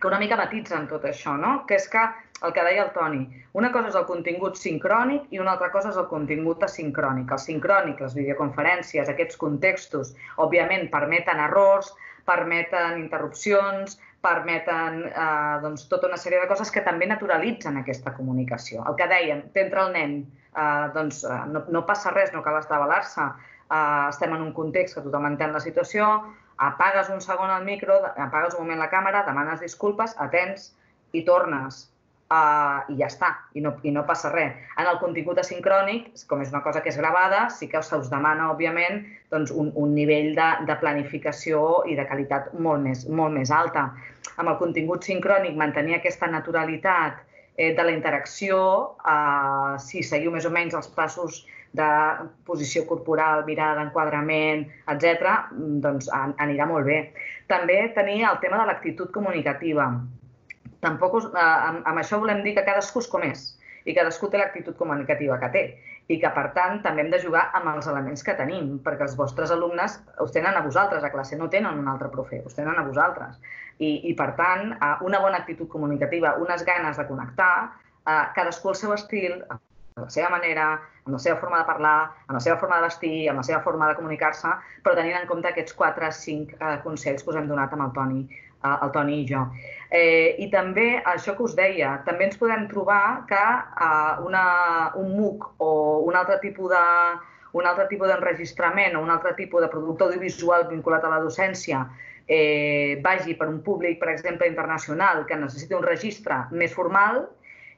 que una mica matitzen tot això, no? Que és que el que deia el Toni, una cosa és el contingut sincrònic i una altra cosa és el contingut asincrònic. El sincrònic, les videoconferències, aquests contextos, òbviament permeten errors, permeten interrupcions, permeten eh, doncs, tota una sèrie de coses que també naturalitzen aquesta comunicació. El que dèiem, t'entra el nen, eh, doncs, no, no passa res, no cal estavelar-se, eh, estem en un context que tothom entén la situació, apagues un segon el micro, apagues un moment la càmera, demanes disculpes, atens i tornes. Uh, I ja està, i no, i no passa res. En el contingut asincrònic, com és una cosa que és gravada, sí que se us demana, òbviament, doncs, un, un nivell de, de planificació i de qualitat molt més, molt més alta. Amb el contingut sincrònic, mantenir aquesta naturalitat eh, de la interacció, eh, si seguiu més o menys els passos de posició corporal, mirada, enquadrament, etcètera, doncs anirà molt bé. També tenir el tema de l'actitud comunicativa. Tampoc us, eh, amb, amb això volem dir que cadascú és com és i cadascú té l'actitud comunicativa que té i que, per tant, també hem de jugar amb els elements que tenim perquè els vostres alumnes us tenen a vosaltres a classe, no tenen un altre profe, us tenen a vosaltres. I, i per tant, eh, una bona actitud comunicativa, unes ganes de connectar, eh, cadascú el seu estil, amb la seva manera, amb la seva forma de parlar, amb la seva forma de vestir, amb la seva forma de comunicar-se, però tenint en compte aquests quatre o cinc eh, consells que us hem donat amb el Toni el Toni i jo. Eh, I també, això que us deia, també ens podem trobar que eh, una, un MOOC o un altre tipus de un altre tipus d'enregistrament o un altre tipus de producte audiovisual vinculat a la docència eh, vagi per un públic, per exemple, internacional, que necessita un registre més formal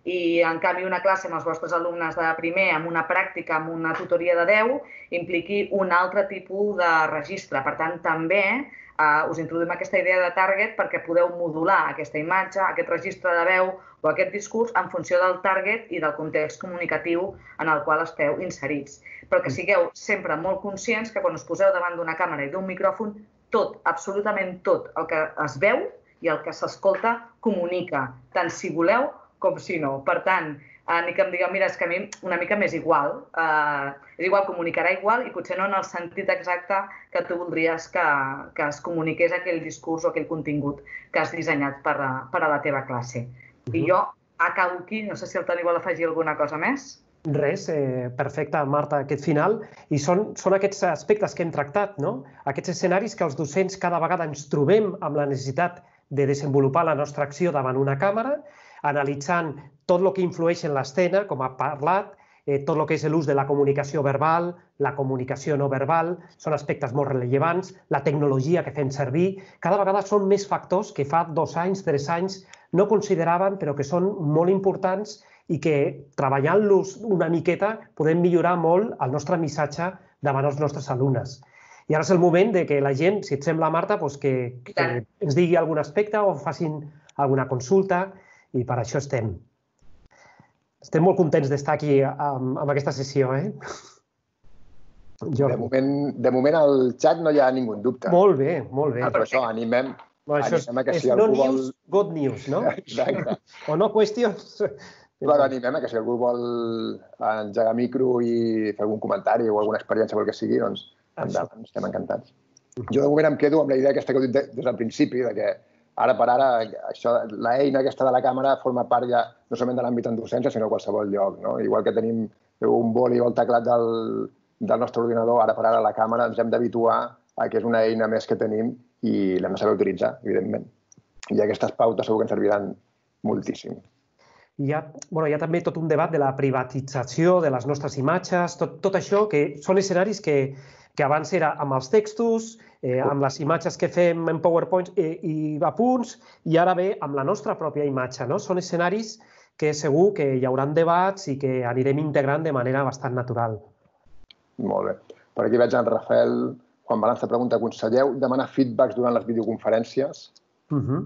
i, en canvi, una classe amb els vostres alumnes de primer, amb una pràctica, amb una tutoria de deu, impliqui un altre tipus de registre. Per tant, també Uh, us introduïm aquesta idea de target perquè podeu modular aquesta imatge, aquest registre de veu o aquest discurs en funció del target i del context comunicatiu en el qual esteu inserits. Però que sigueu sempre molt conscients que quan us poseu davant d'una càmera i d'un micròfon, tot, absolutament tot, el que es veu i el que s'escolta comunica, tant si voleu com si no. Per tant, uh, ni que em digueu, mira, és que a mi una mica m'és igual, uh, és igual, comunicarà igual i potser no en el sentit exacte que tu voldries que, que es comuniqués aquell discurs o aquell contingut que has dissenyat per a, per a la teva classe. Uh-huh. I jo acabo aquí, no sé si el Toni vol afegir alguna cosa més. Res, eh, perfecte, Marta, aquest final. I són, són aquests aspectes que hem tractat, no? Aquests escenaris que els docents cada vegada ens trobem amb la necessitat de desenvolupar la nostra acció davant una càmera, analitzant tot el que influeix en l'escena, com ha parlat, eh, tot el que és l'ús de la comunicació verbal, la comunicació no verbal, són aspectes molt rellevants, la tecnologia que fem servir. Cada vegada són més factors que fa dos anys, tres anys, no consideraven, però que són molt importants i que, treballant-los una miqueta, podem millorar molt el nostre missatge davant els nostres alumnes. I ara és el moment de que la gent, si et sembla, Marta, doncs que, que ens digui algun aspecte o facin alguna consulta. I per això estem. Estem molt contents d'estar aquí amb, amb aquesta sessió, eh? De moment, de moment al xat no hi ha ningú en dubte. Molt bé, molt bé. Ah, però això, animem, bueno, això animem a que si no algú vol... News, good news, no? Exacte. O no questions. Però animem a que si algú vol engegar micro i fer algun comentari o alguna experiència o el que sigui, doncs endavant, estem encantats. Jo de moment em quedo amb la idea aquesta que he dit des del principi, de que ara per ara, l'eina aquesta de la càmera forma part ja no només de l'àmbit en docència, sinó a qualsevol lloc, no? Igual que tenim un boli o el teclat del, del nostre ordinador, ara per ara la càmera ens hem d'habituar a que és una eina més que tenim i l'hem de saber utilitzar, evidentment. I aquestes pautes segur que ens serviran moltíssim. Hi ha, bueno, hi ha també tot un debat de la privatització de les nostres imatges, tot, tot això, que són escenaris que, que abans era amb els textos, eh, amb les imatges que fem en PowerPoint eh, i apunts, i ara ve amb la nostra pròpia imatge, no? Són escenaris que segur que hi haurà debats i que anirem integrant de manera bastant natural. Molt bé. Per aquí veig en Rafael, quan Balanza pregunta, aconselleu demanar feedbacks durant les videoconferències? Uh-huh.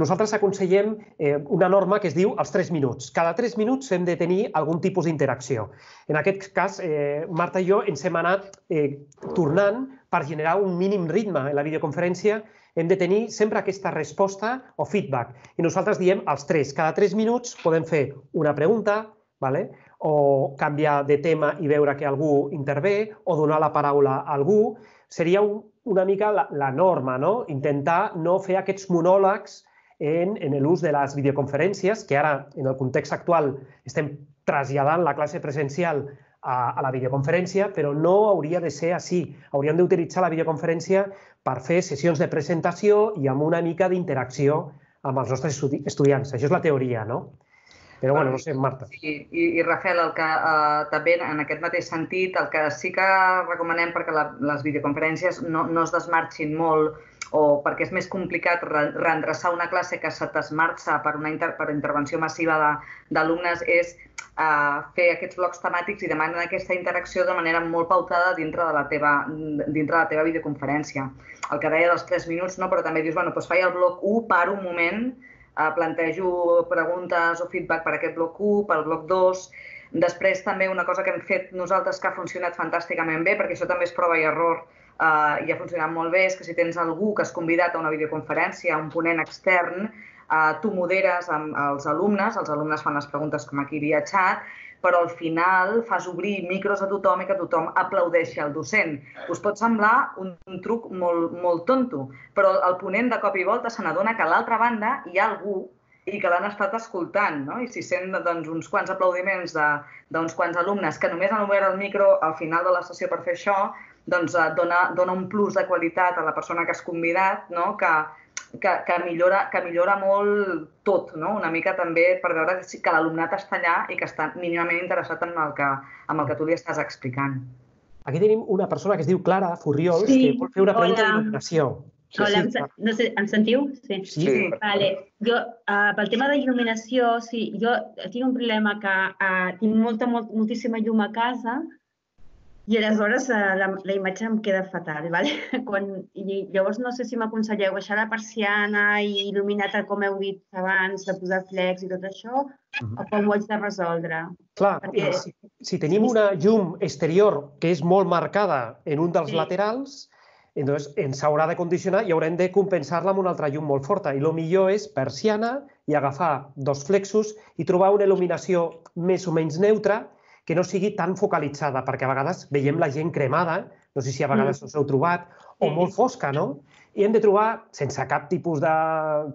Nosaltres aconsellem eh, una norma que es diu els tres minuts. Cada tres minuts hem de tenir algun tipus d'interacció. En aquest cas, eh, Marta i jo ens hem anat eh, tornant per generar un mínim ritme en la videoconferència. Hem de tenir sempre aquesta resposta o feedback. I nosaltres diem els tres. Cada tres minuts podem fer una pregunta, vale? o canviar de tema i veure que algú intervé, o donar la paraula a algú. Seria una mica la norma, no? Intentar no fer aquests monòlegs en l'ús de les videoconferències, que ara, en el context actual, estem traslladant la classe presencial a la videoconferència, però no hauria de ser així. Hauríem d'utilitzar la videoconferència per fer sessions de presentació i amb una mica d'interacció amb els nostres estudiants. Això és la teoria, no? Però, bueno, no sé, Marta. I, Rafael, també en aquest mateix sentit, el que sí que recomanem perquè les videoconferències no es desmarxin molt o perquè és més complicat reendreçar una classe que se desmarxa per intervenció massiva d'alumnes és fer aquests blocs temàtics i demanen aquesta interacció de manera molt pautada dintre de la teva videoconferència. El que deia dels tres minuts, però també dius, bueno, doncs faig el bloc u, paro un moment, plantejo preguntes o feedback per aquest bloc u, pel bloc dos. Després també una cosa que hem fet nosaltres que ha funcionat fantàsticament bé, perquè això també és prova i error i ha funcionat molt bé, és que si tens algú que has convidat a una videoconferència, un ponent extern, tu moderes amb els alumnes, els alumnes fan les preguntes com aquí havia xat, però al final fas obrir micros a tothom i que tothom aplaudeixi el docent. Us pot semblar un truc molt tonto, però el ponent de cop i volta se n'adona que a l'altra banda hi ha algú i que l'han estat escoltant, no? I si sent uns quants aplaudiments d'uns quants alumnes que només han obert el micro al final de la sessió per fer això, doncs dona un plus de qualitat a la persona que has convidat, que millora molt tot, una mica també per veure que l'alumnat està allà i que està mínimament interessat en el que tu li estàs explicant. Aquí tenim una persona que es diu Clara Furriols, que vol fer una pregunta d'il·luminació. Hola, em sentiu? Sí. Pel tema de il·luminació, jo tinc un problema que tinc moltíssima llum a casa i aleshores la imatge em queda fatal. Llavors no sé si m'aconselleu baixar la persiana i il·luminar com heu dit abans, de posar flecs i tot això, o com ho haig de resoldre. Clar, si tenim una llum exterior que és molt marcada en un dels laterals, llavors ens haurà de condicionar i haurem de compensar-la amb una altra llum molt forta. I el millor és persiana i agafar dos flexos i trobar una il·luminació més o menys neutra que no sigui tan focalitzada, perquè a vegades veiem la gent cremada, no sé si a vegades us heu trobat, o molt fosca, no? I hem de trobar, sense cap tipus de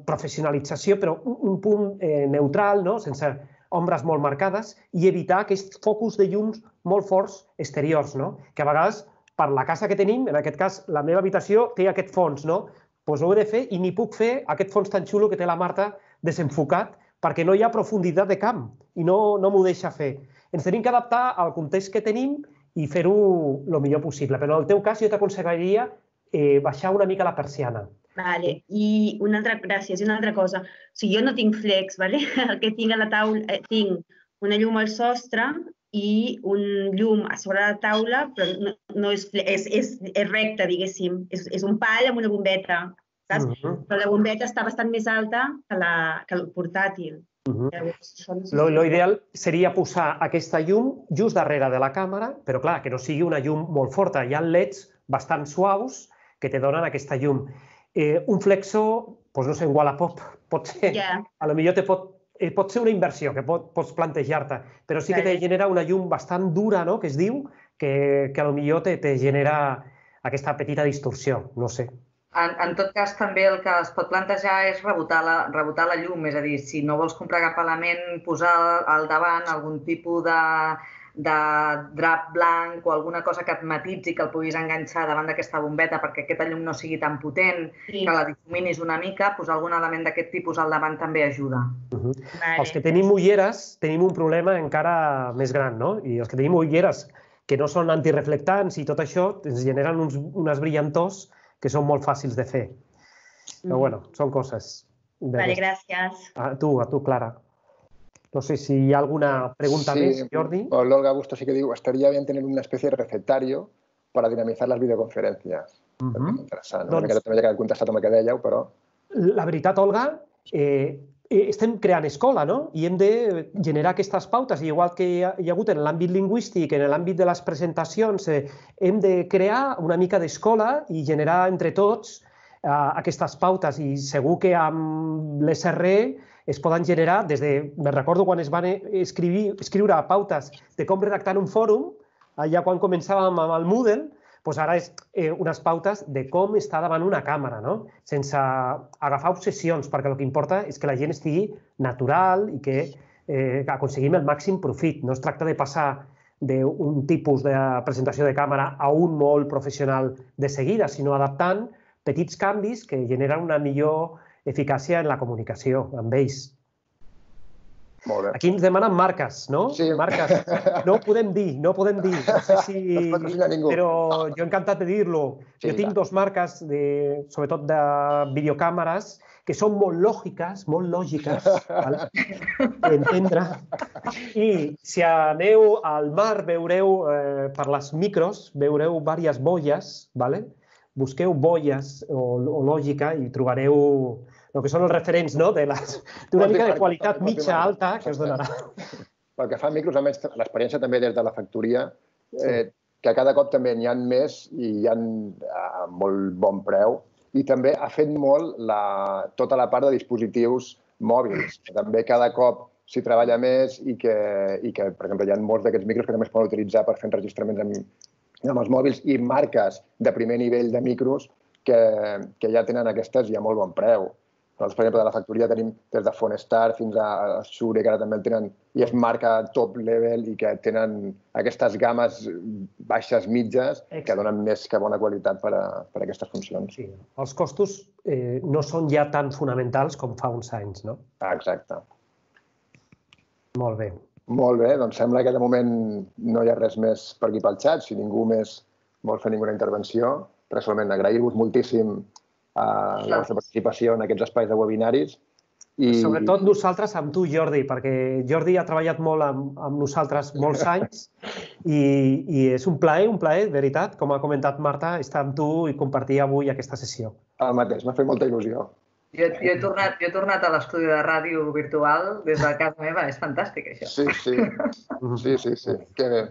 professionalització, però un punt neutral, no? Sense ombres molt marcades, i evitar aquests focus de llums molt forts exteriors, no? Que a vegades, per la casa que tenim, en aquest cas la meva habitació, té aquest fons, no? Doncs ho he de fer i ni puc fer aquest fons tan xulo que té la Marta desenfocat, perquè no hi ha profunditat de camp i no m'ho deixa fer. Ens hem d'adaptar al context que tenim i fer-ho el millor possible. Però en el teu cas jo t'aconsellaria baixar una mica la persiana. Vale, i una altra, gràcies, i una altra cosa. O sigui, jo no tinc flex, vale? El que tinc a la taula, tinc una llum al sostre i un llum a sobre la taula, però no és flex, és recte, diguéssim. És un pal amb una bombeta, saps? Però la bombeta està bastant més alta que el portàtil. L'ideal seria posar aquesta llum just darrere de la càmera, però clar, que no sigui una llum molt forta. Hi ha leds bastant suaus que te donen aquesta llum. Un flexo, doncs no sé, en Wallapop, potser, potser te pot... Pot ser una inversió que pots plantejar-te, però sí que te genera una llum bastant dura, no?, que es diu, que potser te genera aquesta petita distorsió, no sé. En tot cas, també el que es pot plantejar és rebotar la llum, és a dir, si no vols comprar cap element, posar al davant algun tipus de drap blanc o alguna cosa que et matitzi, que el puguis enganxar davant d'aquesta bombeta perquè aquesta llum no sigui tan potent, que la difuminis una mica, posar algun element d'aquest tipus al davant també ajuda. Els que tenim ulleres tenim un problema encara més gran, no? I els que tenim ulleres que no són antireflectants i tot això ens generen unes brillantors que són molt fàcils de fer. Però, bueno, són coses. Vale, gràcies. A tu, a tu, Clara. No sé si hi ha alguna pregunta més, Jordi. Olga Augusto sí que digo, estaría bien tener una especie de recetario para dinamizar las videoconferencias. Interessant. Una miqueta també ja que contestat amb el que dèieu, però... La veritat, Olga, estem creant escola, no? I hem de generar aquestes pautes. Igual que hi ha hagut en l'àmbit lingüístic, en l'àmbit de les presentacions, hem de crear una mica d'escola i generar entre tots aquestes pautes. I segur que amb l'S R E es poden generar, des de, me recordo quan es van escrivir, escriure pautes de com redactar un fòrum, ja quan començàvem amb el Moodle, doncs ara és unes pautes de com estar davant una càmera, no? Sense agafar obsessions, perquè el que importa és que la gent estigui natural i que aconseguim el màxim profit. No es tracta de passar d'un tipus de presentació de càmera a un molt professional de seguida, sinó adaptant petits canvis que generen una millor eficàcia en la comunicació amb ells. Aquí ens demanen marques, no? Marques. No ho podem dir, no ho podem dir. No sé si... Però jo encantat de dir-lo. Jo tinc dues marques, sobretot de videocàmeres, que són molt lògiques, molt lògiques d'entendre. I si aneu al mar, veureu per les micros, veureu diverses boies, d'acord? Busqueu boies o lògica i trobareu el que són els referents d'una mica de qualitat mitja-alta que us donarà. Pel que fa a micros, a més, l'experiència també des de la factoria, que cada cop també n'hi ha més i hi ha a molt bon preu. I també ha fet molt tota la part de dispositius mòbils, que també cada cop s'hi treballa més i que, per exemple, hi ha molts d'aquests micros que també es poden utilitzar per fer enregistraments amb... amb els mòbils i marques de primer nivell de micros que ja tenen aquestes i a molt bon preu. Nosaltres, per exemple, de la factoria tenim des de Fonestart fins a SRE, que ara també el tenen, i és marca top level i que tenen aquestes games baixes, mitges, que donen més que bona qualitat per a aquestes funcions. Els costos no són ja tan fonamentals com fa uns anys, no? Exacte. Molt bé. Molt bé, doncs sembla que de moment no hi ha res més per aquí pel xat. Si ningú més vol fer ninguna intervenció, personalment agrair-vos moltíssim la vostra participació en aquests espais de webinaris. Sobretot nosaltres amb tu, Jordi, perquè Jordi ha treballat molt amb nosaltres molts anys i és un plaer, un plaer, de veritat, com ha comentat Marta, estar amb tu i compartir avui aquesta sessió. El mateix, m'ha fet molta il·lusió. Jo he tornat a l'estudi de ràdio virtual des de casa meva. És fantàstic, això. Sí, sí, sí. Que bé.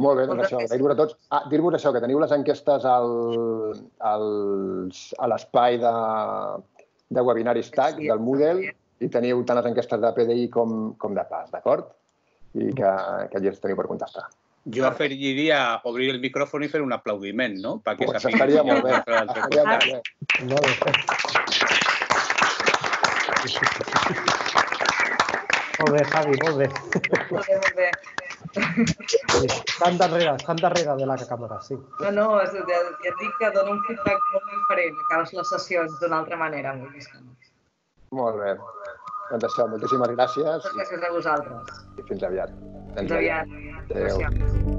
Molt bé, doncs això. Agrair-vos a tots. Dir-vos això, que teniu les enquestes a l'espai de webinaris TAC, del Moodle, i teniu tant les enquestes de P D I com de PAS, d'acord? I que allà els teniu per contestar. Jo aferiria obrir el micròfon i fer un aplaudiment, no? Doncs estaria molt bé. Estaria molt bé. Molt bé, Javi, molt bé. Molt bé, molt bé. Estan darrere, estan darrere de la càmera, sí. No, no, ja et dic que dona un feedback molt diferent. Acabes les sessions d'una altra manera. Molt bé. Doncs això, moltíssimes gràcies. Gràcies a vosaltres. I fins aviat. Fins aviat. Adéu.